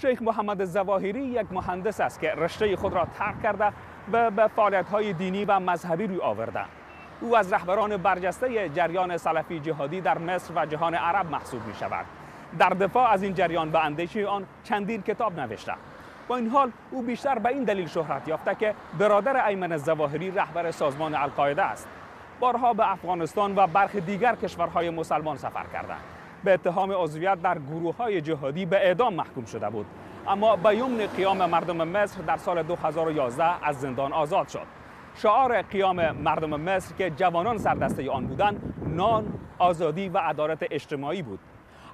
شیخ محمد الظواهری یک مهندس است که رشته خود را ترک کرده و به فعالیت‌های دینی و مذهبی روی آورده. او از رهبران برجسته جریان سلفی جهادی در مصر و جهان عرب محسوب می‌شود. در دفاع از این جریان و اندیشه آن چندین کتاب نوشته. با این حال او بیشتر به این دلیل شهرت یافته که برادر ایمن الظواهری رهبر سازمان القاعده است. بارها به افغانستان و برخی دیگر کشورهای مسلمان سفر کردند. به اتهام عضویت در گروه‌های جهادی به اعدام محکوم شده بود، اما به یمن قیام مردم مصر در سال 2011 از زندان آزاد شد. شعار قیام مردم مصر که جوانان سردسته آن بودند، نان، آزادی و عدالت اجتماعی بود.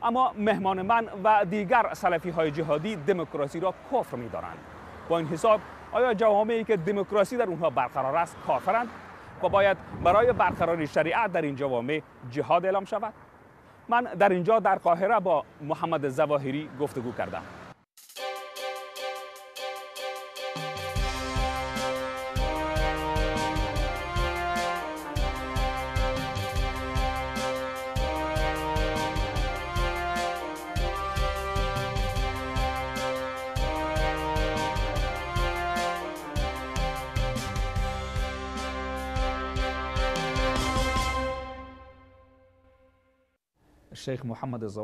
اما مهمان من و دیگر سلفی‌های جهادی دموکراسی را کفر می‌دانند. با این حساب آیا جوامعی که دموکراسی در اونها برقرار است کافرند و باید برای برقراری شریعت در این جوامع جهاد اعلام شود؟ من در اینجا در قاهره با محمد الظواهری گفتگو کردم.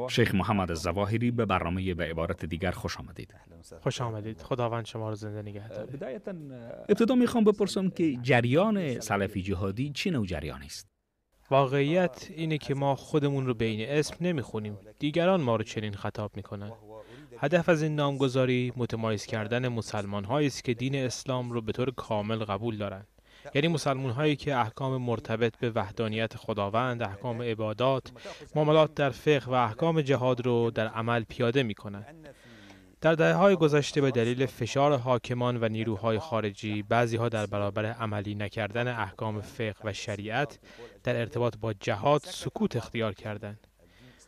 شیخ محمد الظواهری به برنامه به عبارت دیگر خوش آمدید. خوش آمدید. خداوند شما رو زنده نگهدار. ابتدا میخوام بپرسم که جریان سلفی جهادی چه نوع جریانی است؟ واقعیت اینه که ما خودمون رو به این اسم نمیخونیم. دیگران ما رو چنین خطاب میکنن. هدف از این نامگذاری متمایز کردن مسلمان هایی است که دین اسلام رو به طور کامل قبول دارن. یعنی مسلمان هایی که احکام مرتبط به وحدانیت خداوند، احکام عبادات، معاملات در فقه و احکام جهاد رو در عمل پیاده می کنند. در دهه‌های گذشته به دلیل فشار حاکمان و نیروهای خارجی، بعضیها در برابر عملی نکردن احکام فقه و شریعت در ارتباط با جهاد سکوت اختیار کردند.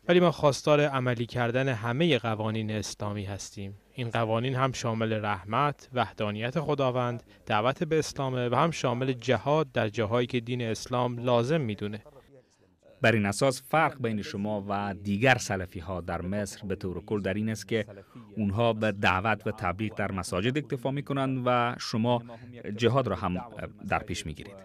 ولی ما خواستار عملی کردن همه قوانین اسلامی هستیم. این قوانین هم شامل رحمت، وحدانیت خداوند، دعوت به اسلامه و هم شامل جهاد در جاهایی که دین اسلام لازم میدونه. بر این اساس فرق بین شما و دیگر سلفی ها در مصر به طور کل در این است که اونها به دعوت و تبلیغ در مساجد اکتفا می کنند و شما جهاد را هم در پیش می گیرید.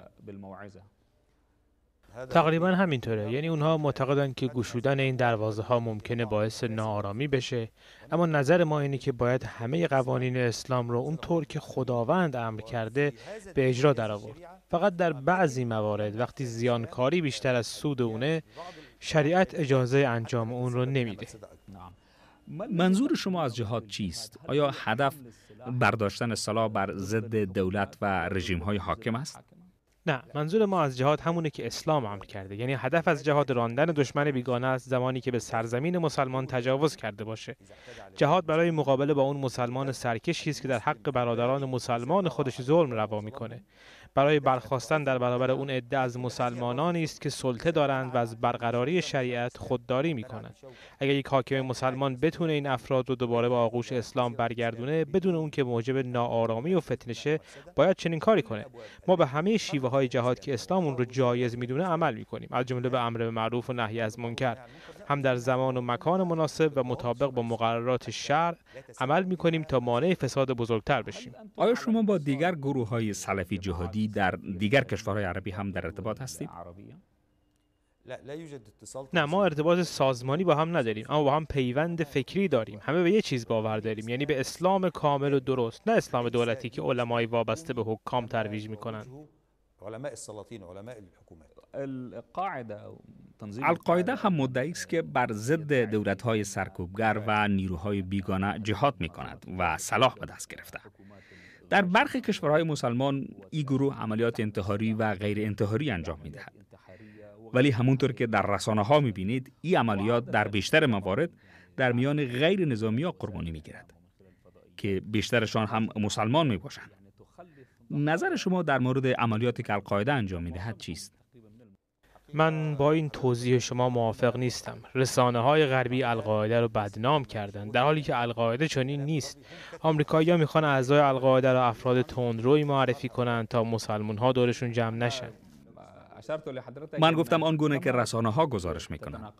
تقریبا همینطوره. یعنی اونها معتقدند که گشودن این دروازه ها ممکنه باعث ناآرامی بشه، اما نظر ما اینه که باید همه قوانین اسلام رو اونطور که خداوند امر کرده به اجرا درآورد. فقط در بعضی موارد وقتی زیانکاری بیشتر از سود اونه، شریعت اجازه انجام اون رو نمیده. منظور شما از جهاد چیست؟ آیا هدف برداشتن سلاح بر ضد دولت و رژیم های حاکم است؟ نه، منظور ما از جهاد همونه که اسلام امر کرده. یعنی هدف از جهاد راندن دشمن بیگانه است زمانی که به سرزمین مسلمان تجاوز کرده باشه. جهاد برای مقابله با اون مسلمان سرکشی است که در حق برادران مسلمان خودش ظلم روا میکنه. برای برخاستن در برابر اون عده از مسلمانانی است که سلطه دارند و از برقراری شریعت خودداری میکنند. اگر یک حاکم مسلمان بتونه این افراد رو دوباره به آغوش اسلام برگردونه بدون اون که موجب ناآرامی و فتنه شه، باید چنین کاری کنه. ما به همه شیوه های جهاد که اسلام اون رو جایز میدونه عمل میکنیم، از جمله به امر به معروف و نهی از منکر. هم در زمان و مکان مناسب و مطابق با مقررات شرع عمل میکنیم تا مانع فساد بزرگتر بشیم. آیا شما با دیگر گروه‌های سلفی جهادی در دیگر کشورهای عربی هم در ارتباط هستید؟ نه، ما ارتباط سازمانی با هم نداریم، اما با هم پیوند فکری داریم. همه به یه چیز باور داریم، یعنی به اسلام کامل و درست، نه اسلام دولتی که علمای وابسته به حکام ترویج میکنند. القاعده هم مدعی است که بر ضد دولت‌های سرکوبگر و نیروهای بیگانه جهاد میکند و سلاح به دست گرفته. در برخی کشورهای مسلمان این گروه عملیات انتحاری و غیر انتحاری انجام می‌دهد. ولی همونطور که در رسانه‌ها می‌بینید، این عملیات در بیشتر موارد در میان غیر نظامی‌ها قربانی می‌گیرد که بیشترشان هم مسلمان می‌باشند. نظر شما در مورد عملیاتی که القاعده انجام می‌دهد چیست؟ من با این توضیح شما موافق نیستم. رسانه‌های غربی القاعده رو بدنام کردند، در حالی که القاعده چنین نیست. آمریکایی‌ها میخوان اعضای القاعده را افراد تندروی معرفی کنند تا مسلمان‌ها دورشون جمع نشن. من گفتم آنگونه که رسانه ها گزارش میکنند.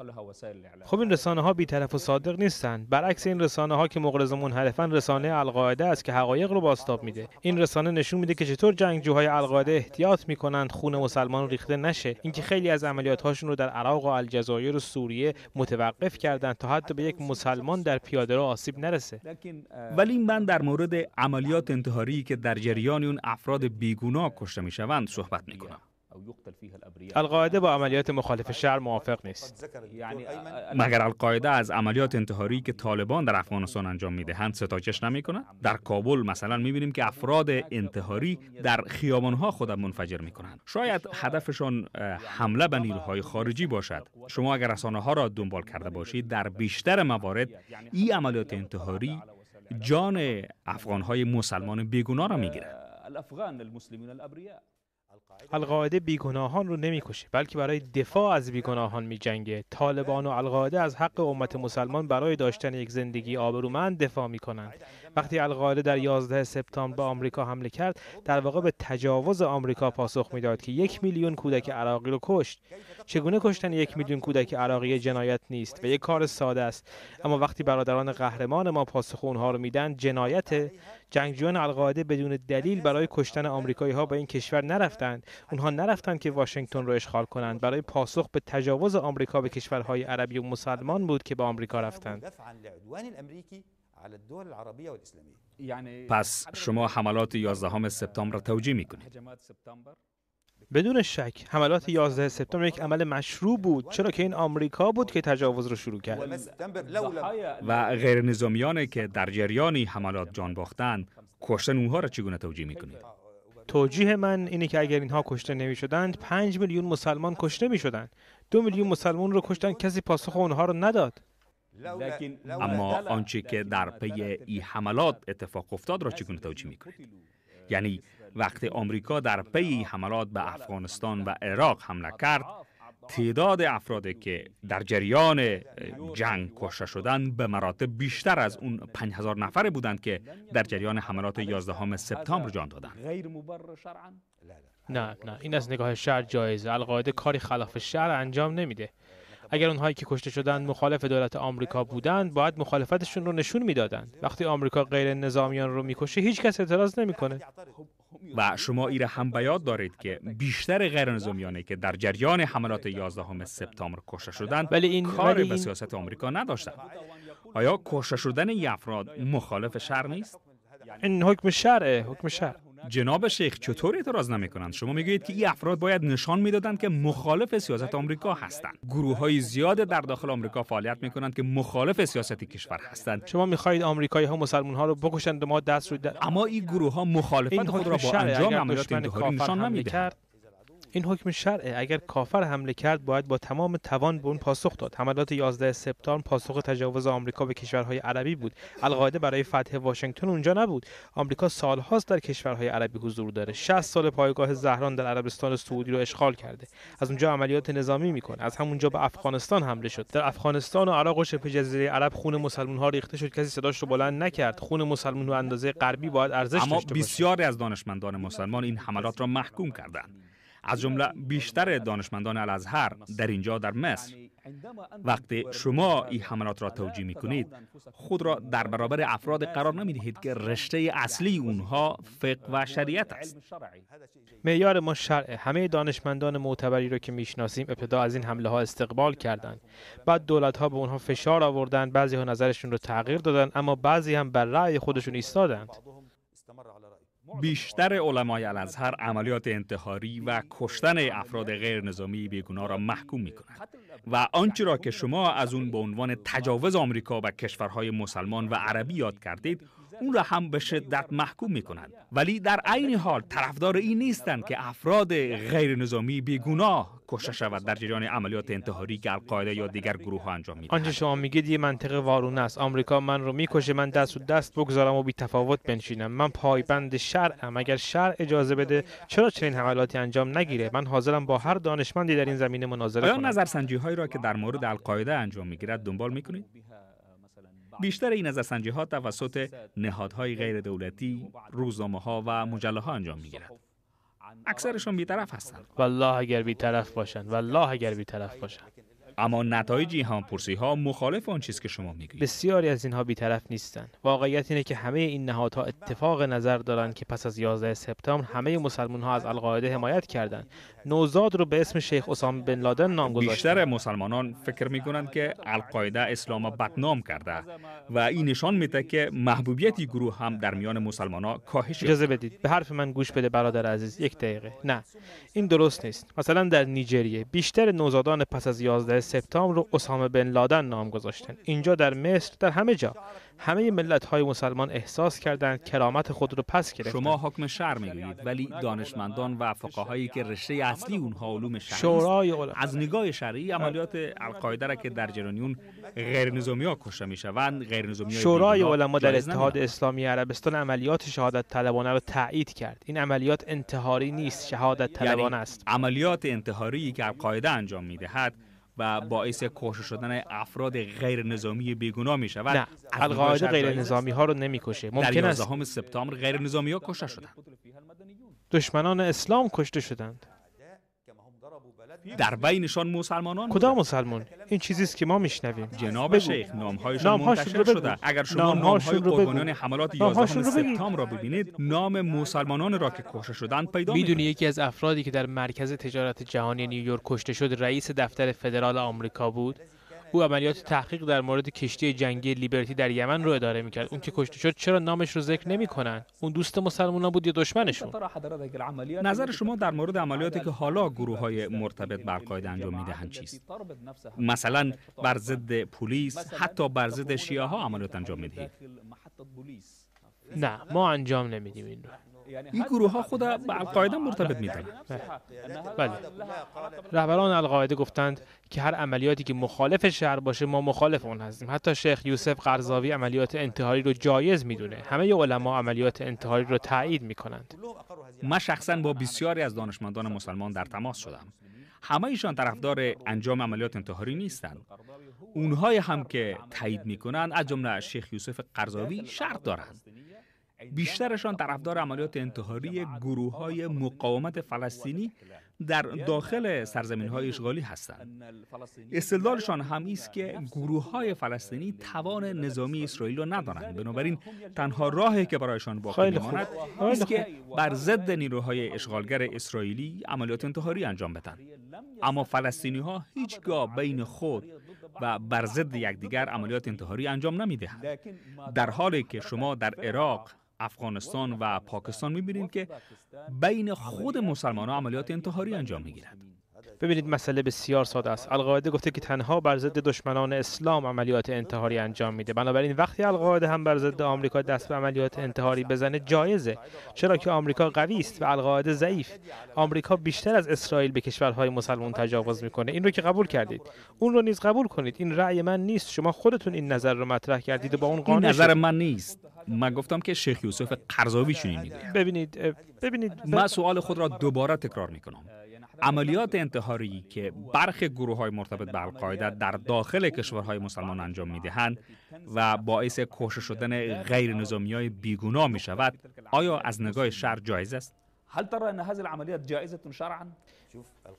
خب این رسانه ها بی‌طرف و صادق نیستند. برعکس این رسانه ها که مغرض منحرفن، رسانه القاعده است که حقایق رو بازتاب میده. این رسانه نشون میده که چطور جنگجوهای القاعده احتیاط میکنند خون مسلمان ریخته نشه. اینکه خیلی از عملیات هاشون رو در عراق و الجزایر و سوریه متوقف کردند تا حتی به یک مسلمان در پیاده رو آسیب نرسه. ولی من در مورد عملیات انتحاری که در جریان اون افراد بیگناه کشته میشوند صحبت میکنم. القاعده با عملیات مخالف شرع موافق نیست. مگر القاعده از عملیات انتحاری که طالبان در افغانستان انجام میدهند ستایش نمیکنه؟ در کابل مثلا میبینیم که افراد انتحاری در خیابانها خود منفجر میکنند. شاید هدفشان حمله به نیروهای خارجی باشد. شما اگر رسانه ها را دنبال کرده باشید، در بیشتر موارد این عملیات انتحاری جان افغانهای مسلمان بیگناه را میگیرد. القاعده بیگناهان رو نمیکشه، بلکه برای دفاع از بیگناهان میجنگه. طالبان و القاعده از حق امت مسلمان برای داشتن یک زندگی آبرومند دفاع میکنند. وقتی القاعده در 11 سپتامبر به آمریکا حمله کرد، در واقع به تجاوز آمریکا پاسخ میداد که 1 میلیون کودک عراقی رو کشت. چگونه کشتن 1 میلیون کودک عراقی جنایت نیست و یک کار ساده است، اما وقتی برادران قهرمان ما پاسخ اونها رو میدن جنایت. جنگجویان القاعده بدون دلیل برای کشتن آمریکایی‌ها به این کشور نرفتند. اونها نرفتند که واشنگتن رو اشغال کنند. برای پاسخ به تجاوز آمریکا به کشورهای عربی و مسلمان بود که به آمریکا رفتند. پس شما حملات 11 سپتامبر را توجیه می‌کنید؟ بدون شک حملات 11 سپتامبر یک عمل مشروع بود، چرا که این آمریکا بود که تجاوز را شروع کرد و غیر نظامیانی که در جریان حملات جان باختند کشتن اونها را چگونه توجیه میکنید؟ توجیه من اینه که اگر اینها کشته نمیشدند 5 میلیون مسلمان کشته میشدند. 2 میلیون مسلمان را کشتند، کسی پاسخ اونها را نداد. اما آنچه که در پی این حملات اتفاق افتاد را چگونه توجیه میکنید؟ یعنی وقتی آمریکا در پی حملات به افغانستان و عراق حمله کرد، تعداد افرادی که در جریان جنگ کشته شدند به مراتب بیشتر از اون 5000 نفر بودند که در جریان حملات 11 سپتامبر جان دادند. نه، این از نگاه شرع جایزه. القاعده کاری خلاف شرع انجام نمیده. اگر اونهایی که کشته شدند مخالف دولت آمریکا بودند، باید مخالفتشون رو نشون میدادند. وقتی آمریکا غیر نظامیان رو میکشه، هیچ کس اعتراض نمیکنه. و شما این را هم به یاد دارید که بیشتر غیر نظامیانی که در جریان حملات 11 سپتامبر کشته شدند، کاری به سیاست آمریکا نداشتند. آیا کشته شدن این افراد مخالف شرع نیست؟ این حکم شرعه، حکم شرع. جناب شیخ چطور اعتراض نمی‌کنند؟ شما میگویید که این افراد باید نشان میدادند که مخالف سیاست آمریکا هستند. گروه‌های زیاد در داخل آمریکا فعالیت می‌کنند که مخالف سیاست کشور هستند. شما می‌خواهید آمریکایی‌ها مسلمان‌ها رو بکشند و ما دست رو در... اما این گروه‌ها مخالفت خود را با انجام عملیات انتحاری نشان نمی‌دهند. این حکم شرعه. اگر کافر حمله کرد، باید با تمام توان به اون پاسخ داد. حملات 11 سپتامبر پاسخ تجاوز آمریکا به کشورهای عربی بود. القاعده برای فتح واشنگتن اونجا نبود. آمریکا سالهاست در کشورهای عربی حضور داره. 60 سال پایگاه زهران در عربستان سعودی رو اشغال کرده. از اونجا عملیات نظامی میکنه. از همونجا به افغانستان حمله شد. در افغانستان و عراق و شبه جزیره عرب خون مسلمان‌ها ریخته شد، کسی صداش رو بلند نکرد. خون مسلمان رو اندازه غربی باید ارزش داشته باشه. اما بسیاری از دانشمندان مسلمان این حملات را محکوم کردند. از جمله بیشتر دانشمندان الازهر در اینجا در مصر. وقتی شما این حملات را توجیه میکنید، خود را در برابر افراد قرار نمیدهید که رشته اصلی اونها فقه و شریعت است. معیار ما شرع. همه دانشمندان معتبری را که میشناسیم ابتدا از این حمله ها استقبال کردند. بعد دولت ها به اونها فشار آوردند، بعضی ها نظرشون رو تغییر دادند، اما بعضی هم بر رأی خودشون ایستادند. بیشتر علمای الازهر عملیات انتحاری و کشتن افراد غیر نظامی بیگناه را محکوم می‌کنند و آنچه را که شما از اون به عنوان تجاوز آمریکا به کشورهای مسلمان و عربی یاد کردید، اون را هم به شدت محکوم می‌کنند. ولی در عین حال طرفدار این نیستند که افراد غیر نظامی بیگناه کشته شود در جریان عملیات انتحاری که القاعده یا دیگر گروه‌ها انجام می‌دهند. آنچه شما میگید یه منطقه وارونه است. آمریکا من رو میکشه، من دست رو دست بگذارم و بی تفاوت بنشینم. من پایبند شرعم. اگر شرع اجازه بده چرا چنین حملاتی انجام نگیره؟ من حاضرم با هر دانشمندی در این زمینه مناظره کنم. آیا نظرسنجی‌هایی را که در مورد القاعده انجام می‌گیرد دنبال می‌کنید؟ بیشتر این نظرسنجی‌ها توسط نهادهای غیر دولتی، روزنامه‌ها و مجله‌ها انجام می‌گیرد. اکثرشون بی‌طرف هستن. والله اگر بی‌طرف باشن. اما نتایج جهانپرسی‌ها مخالف آن چیز که شما میگید. بسیاری از اینها بی‌طرف نیستند. واقعیت اینه که همه این نهادها اتفاق نظر دارند که پس از 11 سپتامبر همه مسلمان‌ها از القاعده حمایت کردند. نوزاد رو به اسم شیخ اسامه بن لادن نام گذاشتند. بیشتر مسلمانان فکر می‌کنند که القاعده اسلام بدنام کرده و این نشان میده که محبوبیت گروه هم در میان مسلمان‌ها کاهش یافته. اجازه بدید به حرف من گوش بده برادر عزیز، یک دقیقه. نه، این درست نیست. مثلا در نیجریه بیشتر نوزادان پس از 11 سپتامبر رو اسامه بن لادن نام گذاشتن. اینجا در مصر، در همه جا، همه ملت‌های مسلمان احساس کردند کرامت خود رو پس گرفتند. شما حکم شرع می‌گویید، ولی دانشمندان و فقهایی که رشته اصلی اونها علوم شرعی است، از نگاه شرعی عملیات القاعده را که در جریانیون غیرنظامی‌ها کشته می‌شوند، غیرنظامی‌های شورای علما در اتحاد اسلامی عربستان عملیات شهادت طلبانه را تایید کرد. این عملیات انتحاری نیست، شهادت طلبانه است. عملیات انتحاری که القاعده انجام می‌دهد و باعث کشته شدن افراد غیر نظامی بیگناه می شود. نه، القاعده غیر نظامی ها رو نمی کشه. ممکن است در 11 سپتامبر غیر نظامی ها کشته شدند. دشمنان اسلام کشته شدند. در بینشان مسلمانان بودن. کدام مسلمان؟ این چیزیست که ما میشنویم. جناب شیخ، نام‌هایشان منتشر شده. اگر شما نام‌های قربانیان حملات 11 سپتامبر را ببینید، نام مسلمانان را که کشته شدند پیدا می‌کنید. میدونی یکی از افرادی که در مرکز تجارت جهانی نیویورک کشته شد، رئیس دفتر فدرال آمریکا بود. او عملیات تحقیق در مورد کشتی جنگی لیبرتی در یمن رو اداره میکرد. اون که کشته شد چرا نامش رو ذکر نمیکنن؟ اون دوست مسلمانان بود یا دشمنشون؟ نظر شما در مورد عملیاتی که حالا گروه‌های مرتبط به القاعده انجام میدهند چیست؟ مثلا بر ضد پلیس، حتی بر ضد شیعه ها عملیات انجام میدهید؟ نه، ما انجام نمیدیم این رو. این گروه ها خود به القاعده مرتبط می‌دانند. بله. رهبران القاعده گفتند که هر عملیاتی که مخالف شرع باشه ما مخالف اون هستیم. حتی شیخ یوسف قرظاوی عملیات انتحاری رو جایز می‌دونه. همه علما عملیات انتحاری رو تایید می‌کنند. من شخصاً با بسیاری از دانشمندان مسلمان در تماس شدم. همه ایشان طرفدار انجام عملیات انتحاری نیستند. اون‌های هم که تایید می‌کنند، از جمله شیخ یوسف قرظاوی، شرط دارند. بیشترشان طرفدار عملیات انتحاری گروه‌های مقاومت فلسطینی در داخل سرزمین‌های اشغالی هستند. استدلالشان هم است که گروه‌های فلسطینی توان نظامی اسرائیل را ندارند. بنابراین تنها راهی که برایشان باقی می‌ماند است که بر ضد نیروهای اشغالگر اسرائیلی عملیات انتحاری انجام بدهند. اما فلسطینی‌ها هیچگاه بین خود و بر ضد یکدیگر عملیات انتحاری انجام نمی‌دهند. در حالی که شما در عراق، افغانستان و پاکستان می‌بینید که بین خود مسلمان‌ها عملیات انتحاری انجام می‌گیرد. ببینید، مسئله بسیار ساده است. القاعده گفته که تنها بر ضد دشمنان اسلام عملیات انتحاری انجام میده. بنابراین وقتی القاعده هم بر ضد آمریکا دست به عملیات انتحاری بزنه جایزه، چرا که آمریکا قوی است و القاعده ضعیف. آمریکا بیشتر از اسرائیل به کشورهای مسلمان تجاوز میکنه. این رو که قبول کردید، اون رو نیز قبول کنید. این رأی من نیست، شما خودتون این نظر رو مطرح کردید و با اون قانع شدید. نظر من نیست. من گفتم که شیخ یوسف قرظاوی چنین میگه. ببینید، من سوال خود را دوباره تکرار میکنم. عملیات انتحاری که برخی گروه‌های مرتبط به القاعده در داخل کشورهای مسلمان انجام می‌دهند و باعث کشته شدن غیرنظامی‌های بیگناه می‌شود، آیا از نگاه شرع جایز است؟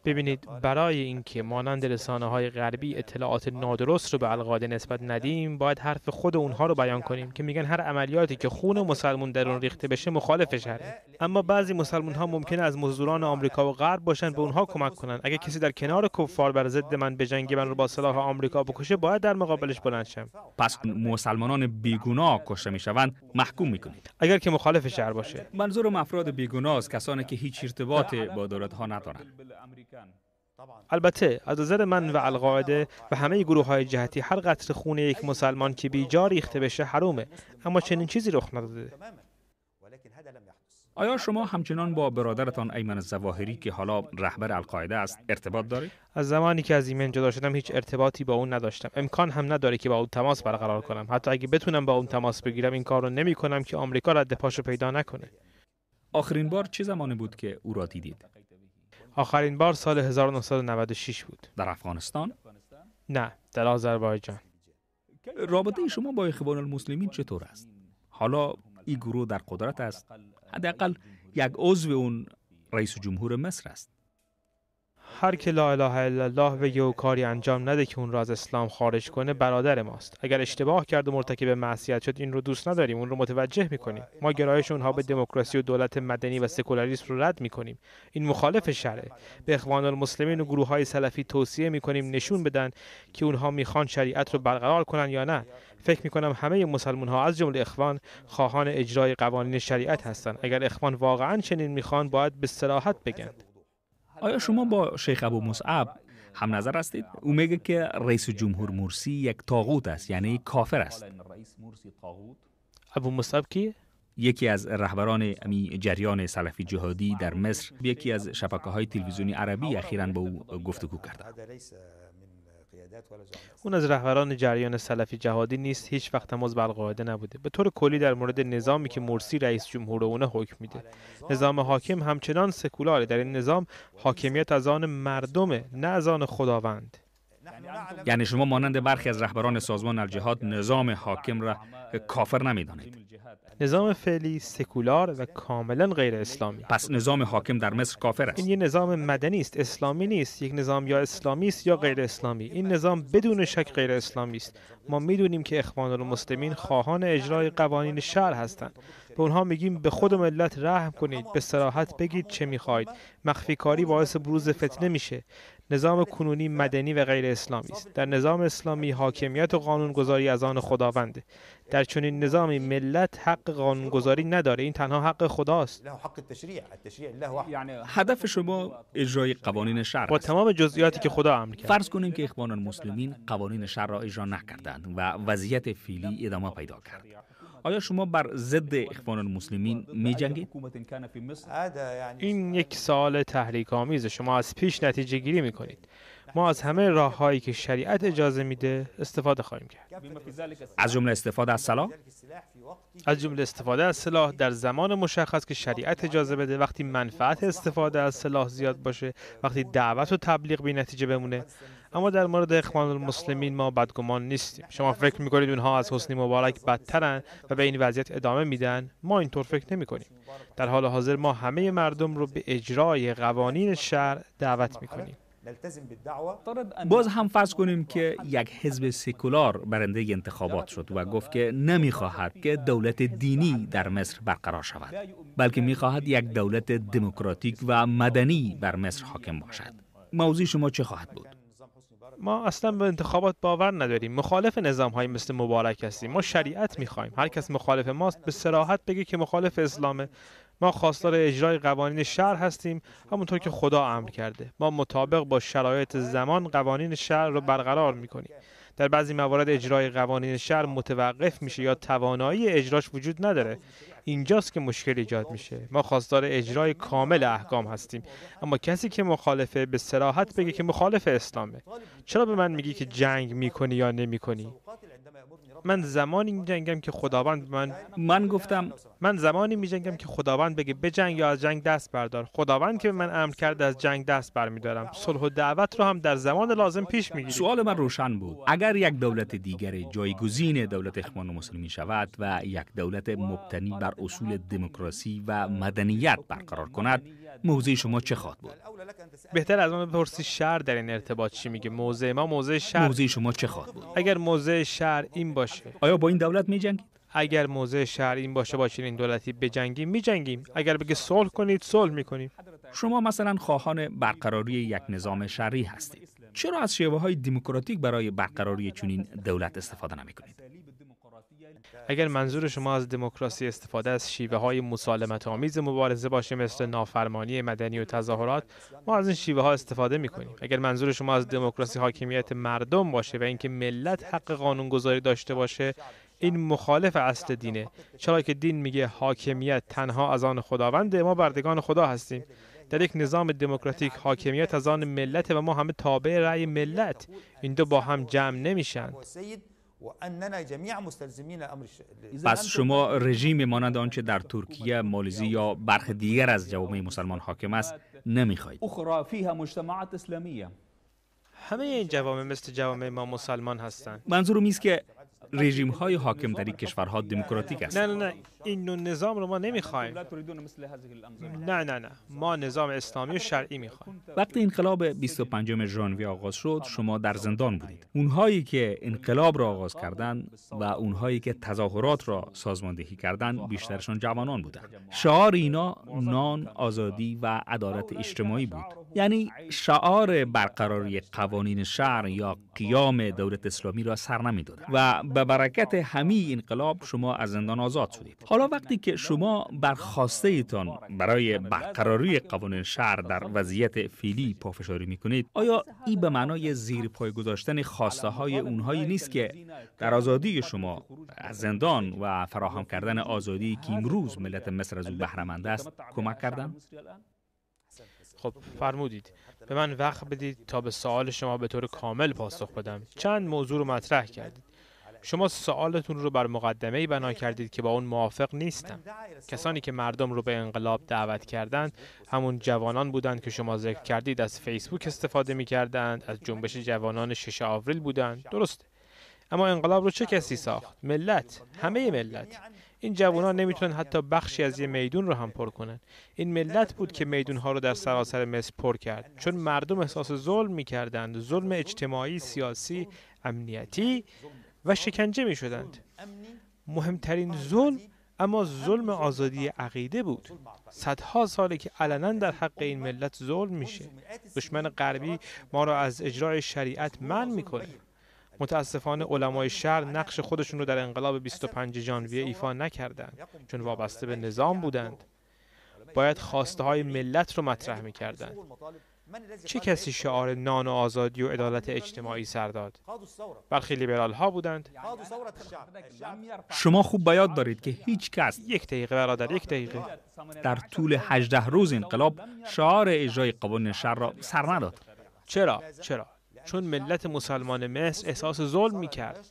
ببینید، برای اینکه مانند رسانه‌های غربی اطلاعات نادرست رو به القاعده نسبت ندیم، باید حرف خود اونها رو بیان کنیم که میگن هر عملیاتی که خون مسلمان در اون ریخته بشه مخالف شرعه. اما بعضی مسلمان‌ها ممکنه از مزدوران آمریکا و غرب باشن، به اونها کمک کنن. اگه کسی در کنار کفار بر ضد من بجنگه، من رو با سلاح آمریکا بکشه، باید در مقابلش بلند شم. پس مسلمانان بیگناه کشته میشوند محکوم میکنید اگر که مخالف شرع باشه. منظورم افراد بیگناه است، کسانی که هیچ ارتباطی با دولت‌ها ندارند. البته از نظر من و القاعده و همه گروه‌های جهتی، هر قطره خون یک مسلمان که بیجا ریخته بشه حرومه، اما چنین چیزی رخ نداده. آیا شما همچنان با برادرتان ایمن الظواهری که حالا رهبر القاعده است ارتباط دارید؟ از زمانی که از ایمن جدا شدم هیچ ارتباطی با اون نداشتم. امکان هم نداره که با اون تماس برقرار کنم. حتی اگه بتونم با اون تماس بگیرم، این کارو نمی‌کنم که آمریکا رد پاشو پیدا نکنه. آخرین بار چه زمانی بود که او را دیدید؟ آخرین بار سال 1996 بود. در افغانستان؟ نه، در آذربایجان. رابطه شما با اخوان المسلمین چطور است؟ حالا این گروه در قدرت است. حداقل یک عضو اون رئیس جمهور مصر است. هر که لا اله الا الله بگه و کاری انجام نده که اون را از اسلام خارج کنه برادر ماست. اگر اشتباه کرد و مرتکب معصیت شد این رو دوست نداریم، اون رو متوجه میکنیم. ما گرایش اونها به دموکراسی و دولت مدنی و سکولاریسم رو رد میکنیم. این مخالف شرعه. به اخوان المسلمین و گروه های سلفی توصیه میکنیم نشون بدن که اونها میخوان شریعت رو برقرار کنن یا نه. فکر میکنم همه مسلمان ها از جمله اخوان خواهان اجرای قوانین شریعت هستند. اگر اخوان واقعا چنین میخوان باید به صراحت بگن. آیا شما با شیخ ابو مصعب هم نظر هستید؟ او میگه که رئیس جمهور مرسی یک طاغوت است، یعنی کافر است. ابو مصعب کیه؟ یکی از رهبران جریان سلفی جهادی در مصر. یکی از شبکه‌های تلویزیونی عربی اخیراً با او گفتگو کرده. اون از رهبران جریان سلفی جهادی نیست، هیچ وقت هم عضو القاعده نبوده. به طور کلی در مورد نظامی که مرسی رئیس جمهور اونه حکم میده، نظام حاکم همچنان سکولاره. در این نظام حاکمیت از آن مردمه نه از آن خداوند. یعنی شما مانند برخی از رهبران سازمان الجهاد نظام حاکم را کافر نمیدانید. نظام فعلی سکولار و کاملا غیر اسلامی. پس نظام حاکم در مصر کافر است. این یک نظام مدنی است، اسلامی نیست. یک نظام یا اسلامی است یا غیر اسلامی. این نظام بدون شک غیر اسلامی است. ما میدونیم که اخوان المسلمین خواهان اجرای قوانین شرع هستند. به اونها میگیم به خود ملت رحم کنید، به صراحت بگید چه میخواید. مخفی کاری باعث بروز فتنه میشه. نظام کنونی مدنی و غیر اسلامی است. در نظام اسلامی حاکمیت و قانونگذاری از آن خداونده. در چنین نظامی ملت حق قانونگذاری نداره. این تنها حق خداست. یعنی هدف شما اجرای قوانین شرع با تمام جزئیاتی که خدا امر کرد. فرض کنیم که اخوان المسلمین قوانین شرع را اجرا نکردند و وضعیت فعلی ادامه پیدا کرد. آیا شما بر ضد اخوان المسلمین می‌جنگید؟ این یک سوال تحریک‌آمیزه. شما از پیش نتیجه گیری می‌کنید. ما از همه راه‌هایی که شریعت اجازه میده استفاده خواهیم کرد. از جمله استفاده از سلاح؟ از جمله استفاده از سلاح در زمان مشخص که شریعت اجازه بده، وقتی منفعت استفاده از سلاح زیاد باشه، وقتی دعوت و تبلیغ بی نتیجه بمونه. اما در مورد اخوان المسلمین ما بدگمان نیستیم. شما فکر میکنید اونها از حسنی مبارک بدترن و به این وضعیت ادامه میدن؟ ما اینطور فکر نمیکنیم. در حال حاضر ما همه مردم رو به اجرای قوانین شرع دعوت میکنیم. باز هم فرض کنیم که یک حزب سکولار برنده انتخابات شد و گفت که نمیخواهد که دولت دینی در مصر برقرار شود، بلکه میخواهد یک دولت دموکراتیک و مدنی بر مصر حاکم باشد. موضع شما چه خواهد بود؟ ما اصلا به انتخابات باور نداریم. مخالف نظام‌های مثل مبارک هستیم. ما شریعت می‌خوایم. هر کس مخالف ماست به صراحت بگه که مخالف اسلامه. ما خواستار اجرای قوانین شرع هستیم، همونطور که خدا امر کرده. ما مطابق با شرایط زمان قوانین شرع رو برقرار می‌کنیم. در بعضی موارد اجرای قوانین شرع متوقف میشه یا توانایی اجراش وجود نداره. اینجاست که مشکل ایجاد میشه. ما خواستار اجرای کامل احکام هستیم، اما کسی که مخالفه به صراحت بگه که مخالف اسلامه. چرا به من میگی که جنگ میکنی یا نمیکنی؟ من زمانی میجنگم که خداوند من زمانی میجنگم که خداوند بگه بجنگ یا از جنگ دست بردار. خداوند که به من امر کرد از جنگ دست برمیدارم. صلح و دعوت رو هم در زمان لازم پیش میگیریم. سوال من روشن بود. اگر یک دولت دیگر جایگزین دولت اخوان المسلمین شود و یک دولت مبتنی بر اصول دموکراسی و مدنیت برقرار کند، موضع شما چه خواهد بود؟ بهتر از من بپرسی شرع در این ارتباط چی میگه. موضع ما موضع شرع. موضع شما چه خواهد بود؟ اگر موضع شرع این باشه، آیا با این دولت میجنگید؟ اگر موضع شرع این باشه با چنین دولتی بجنگیم، میجنگیم. اگر بگه صلح کنید، صلح میکنیم. شما مثلا خواهان برقراری یک نظام شرعی هستید. چرا از شیوه های دموکراتیک برای برقراری چنین دولت استفاده نمیکنید؟ اگر منظور شما از دموکراسی استفاده از شیوه های مسالمت آمیز مبارزه باشه، مثل نافرمانی مدنی و تظاهرات، ما از این شیوه ها استفاده می کنیم. اگر منظور شما از دموکراسی حاکمیت مردم باشه و اینکه ملت حق قانونگذاری داشته باشه، این مخالف اصل دینه. چرا که دین میگه حاکمیت تنها از آن خداونده. ما بردگان خدا هستیم. در یک نظام دموکراتیک حاکمیت از آن ملت و ما همه تابع رأی ملت. این دو با هم جمع نمیشن. پس شما رژیم مانند آنچه در ترکیه، مالزی یا برخی دیگر از جوامع مسلمان حاکم است نمیخواهید. همه این جوامع مثل جوامع ما مسلمان هستند. منظورم این است که رژیم‌های حاکم در این کشورها دموکراتیک است. نه، این نوع نظام رو ما نمیخوایم. نه، ما نظام اسلامی و شرعی میخوایم. وقتی انقلاب 25 ژانویه آغاز شد شما در زندان بودید. اونهایی که انقلاب را آغاز کردند و اونهایی که تظاهرات را سازماندهی کردند بیشترشان جوانان بودند. شعار اینا نان، آزادی و عدالت اجتماعی بود. یعنی شعار برقراری قوانین شرع یا قیام دولت اسلامی را سر نمیداد و به برکت همین انقلاب شما از زندان آزاد شدید. حالا وقتی که شما برخواسته ایتان برای برقراری قوانین شرع در وضعیت فعلی پافشاری میکنید، آیا این به معنای زیر پای گذاشتن خواسته های اونهایی نیست که در آزادی شما از زندان و فراهم کردن آزادی که امروز ملت مصر از او بهره مند است کمک کردن؟ خب فرمودید. به من وقت بدید تا به سوال شما به طور کامل پاسخ بدم. چند موضوع رو مطرح کردید. شما سوالتون رو بر مقدمه‌ای بنا کردید که با اون موافق نیستم. کسانی که مردم رو به انقلاب دعوت کردند همون جوانان بودند که شما ذکر کردید. از فیسبوک استفاده می‌کردند، از جنبش جوانان 6 آوریل بودند. درسته. اما انقلاب رو چه کسی ساخت؟ ملت، همه ملت. این جوانان نمیتونن حتی بخشی از یه میدون رو هم پر کنن. این ملت بود که میدون‌ها رو در سراسر مصر پر کرد، چون مردم احساس ظلم می‌کردند، ظلم اجتماعی، سیاسی، امنیتی و شکنجه می‌شدند. مهمترین ظلم اما ظلم آزادی عقیده بود. صدها ساله که علنا در حق این ملت ظلم میشه. دشمن غربی ما را از اجرای شریعت منع می‌کنه. متاسفانه علمای شهر نقش خودشون رو در انقلاب 25 ژانویه ایفا نکردند، چون وابسته به نظام بودند. باید خواسته های ملت رو مطرح میکردند. چه کسی شعار نان و آزادی و عدالت اجتماعی سر داد؟ برخی لیبرال ها بودند. شما خوب باید دارید که هیچ کس، یک دقیقه برادر، یک دقیقه، در طول 18 روز انقلاب شعار اجرای قوانین شهر را سر نداد. چرا؟ چون ملت مسلمان مصر احساس ظلم میکرد.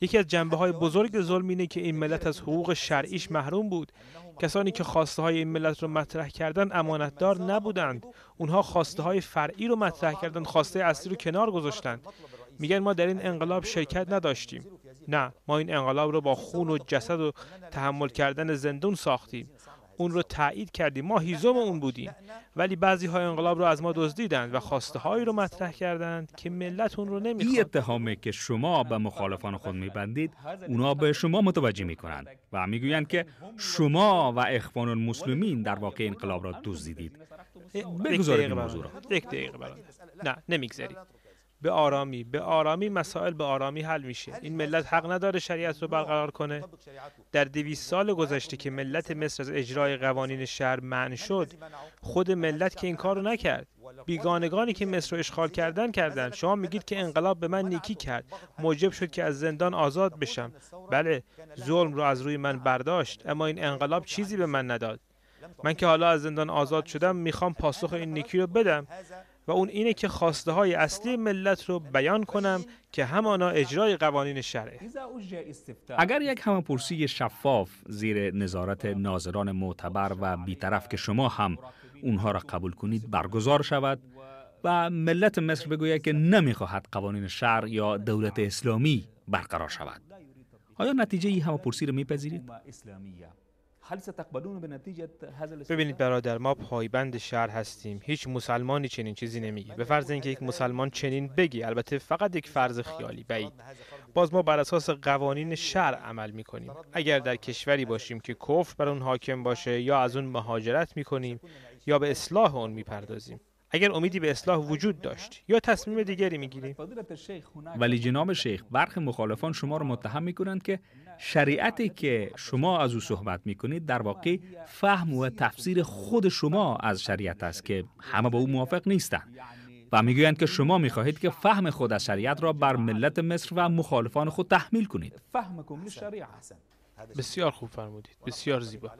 یکی از جنبه‌های بزرگ ظلم اینه که این ملت از حقوق شرعیش محروم بود. کسانی که خواسته های این ملت رو مطرح کردن امانتدار نبودند. اونها خواسته های فرعی رو مطرح کردن، خواسته اصلی رو کنار گذاشتن. میگن ما در این انقلاب شرکت نداشتیم. نه، ما این انقلاب رو با خون و جسد و تحمل کردن زندون ساختیم. اون رو تایید کردیم، ما هیزم اون بودیم. ولی بعضی‌های انقلاب رو از ما دزدیدند و خواسته‌هایی رو مطرح کردند که ملت اون رو نمی‌خواد. این اتهامی که شما به مخالفان خود می‌بندید، اونا به شما متوجه می‌کنند و می‌گویند که شما و اخوان المسلمین در واقع انقلاب را دزدیدید. بگذارید موضوع را. یک دقیقه برادر. نه، نمی‌گذارید. به آرامی مسائل به آرامی حل میشه. این ملت حق نداره شریعت رو برقرار کنه. در 200 سال گذشته که ملت مصر از اجرای قوانین شرع منع شد، خود ملت که این کار رو نکرد. بیگانگانی که مصر رو اشغال کردن. شما میگید که انقلاب به من نیکی کرد، موجب شد که از زندان آزاد بشم. بله، ظلم رو از روی من برداشت، اما این انقلاب چیزی به من نداد. من که حالا از زندان آزاد شدم میخوام پاسخ این نیکی رو بدم. و اون اینه که خواسته های اصلی ملت رو بیان کنم که همانا اجرای قوانین شرعه. اگر یک همه‌پرسی شفاف زیر نظارت ناظران معتبر و بیطرف که شما هم اونها را قبول کنید برگزار شود و ملت مصر بگوید که نمیخواهد قوانین شرع یا دولت اسلامی برقرار شود، آیا نتیجه این همه‌پرسی را میپذیرید؟ ببینید برادر، ما پایبند شرع هستیم. هیچ مسلمانی چنین چیزی نمیگه. به فرض اینکه یک مسلمان چنین بگی، البته فقط یک فرض خیالی بعید، باز ما بر اساس قوانین شرع عمل میکنیم. اگر در کشوری باشیم که کفر بر اون حاکم باشه، یا از اون مهاجرت میکنیم یا به اصلاح اون میپردازیم، اگر امیدی به اصلاح وجود داشت، یا تصمیم دیگری میگیریم. ولی جناب شیخ، برخی مخالفان شما را متهم میکنند که شریعتی که شما از او صحبت میکنید در واقع فهم و تفسیر خود شما از شریعت است که همه با او موافق نیستند و میگویند که شما میخواهید که فهم خود از شریعت را بر ملت مصر و مخالفان خود تحمیل کنید. بسیار خوب فرمودید، بسیار زیبا.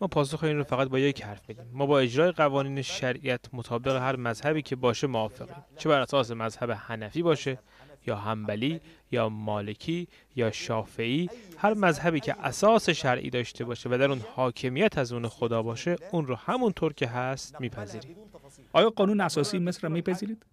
ما پاسخ این رو فقط با یک حرف میدیم. ما با اجرای قوانین شریعت مطابق هر مذهبی که باشه موافقیم، چه بر اساس مذهب حنفی باشه یا حنبلی یا مالکی یا شافعی. هر مذهبی که اساس شرعی داشته باشه و در اون حاکمیت از اون خدا باشه، اون رو همونطور که هست میپذیریم. آیا قانون اساسی مصر میپذیرید؟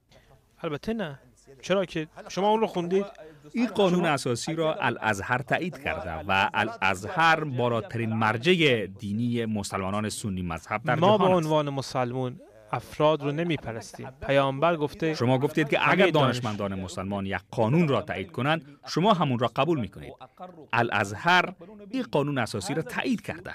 البته نه. چرا که شما اون رو خوندید. این قانون اساسی را الازهر تایید کرده و الازهر بالاترین مرجع دینی مسلمانان سنی مذهب در جهان است. ما به عنوان مسلمان افراد رو نمی پرستیم. پیامبر گفته، شما گفتید که اگر دانشمندان مسلمان یک قانون را تایید کنند شما همون را قبول می کنید. الازهر این قانون اساسی را تایید کرده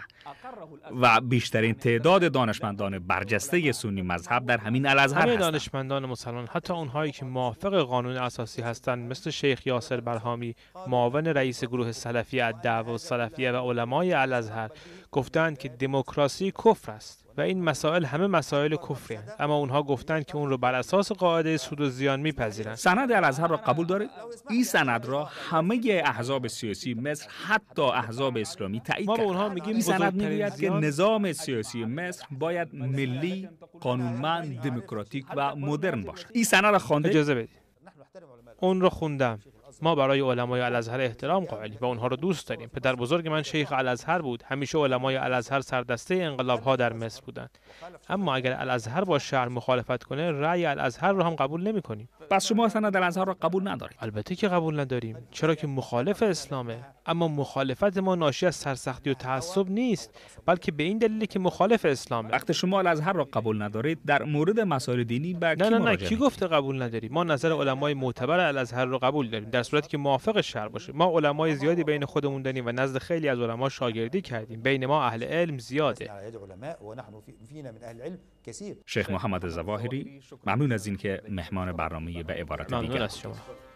و بیشترین تعداد دانشمندان برجسته سنی مذهب در همین الازهر هستند. همه دانشمندان مسلمان، حتی اونهایی که موافق قانون اساسی هستند، مثل شیخ یاسر برهامی، معاون رئیس گروه سلفی الدعوه السلفیه و علمای الازهر، گفتند که دموکراسی کفر است و این مسائل همه مسائل کفری هستند، اما اونها گفتند که اون رو بر اساس قاعده سود و زیان میپذیرند. سند الازهر را قبول دارید؟ این سند را همه احزاب سیاسی مصر، حتی احزاب اسلامی تایید کردند. ما به اونها میگیم این سند میگوید که نظام سیاسی مصر باید ملی، قانونمند، دموکراتیک و مدرن باشد. این سند را خوانده؟ اجازه بدید. اون رو خوندم. ما برای علمای الازهر احترام قائلیم و اونها رو دوست داریم. پدر بزرگ من شیخ الازهر بود. همیشه علمای الازهر سردسته انقلاب‌ها در مصر بودند. اما اگر الازهر با شرع مخالفت کنه، رأی الازهر رو هم قبول نمی‌کنیم. پس شما سند الازهر رو قبول ندارید؟ البته که قبول نداریم، چرا که مخالف اسلامه. اما مخالفت ما ناشی از سرسختی و تعصب نیست، بلکه به این دلیل که مخالف اسلامه. وقتی شما الازهر رو قبول ندارید، در مورد مسائل دینی به کی مراجعه می‌کنید؟ کی گفته قبول نداریم؟ ما نظر علمای معتبر الازهر رو قبول داریم، در صورتی که موافق شرع باشه. ما علمای زیادی بین خودمون داریم و نزد خیلی از علما شاگردی کردیم. بین ما اهل علم زیاده. شیخ محمد الظواهری، ممنون از اینکه مهمان برنامه به عبارت دیگر.